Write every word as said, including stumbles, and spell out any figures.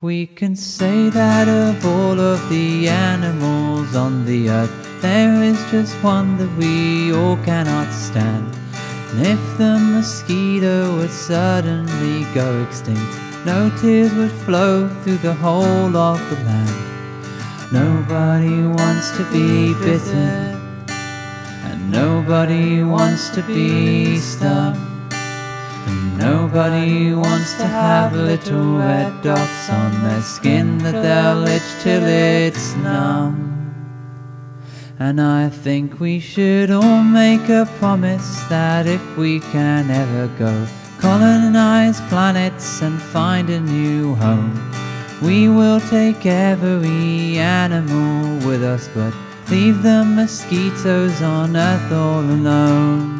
We can say that of all of the animals on the earth, there is just one that we all cannot stand. And if the mosquito would suddenly go extinct, no tears would flow through the whole of the land. Nobody wants to be bitten, and nobody wants to be stung. Nobody wants to have little red dots on their skin that they'll itch till it's numb. And I think we should all make a promise that if we can ever go colonize planets and find a new home, we will take every animal with us but leave the mosquitoes on Earth all alone.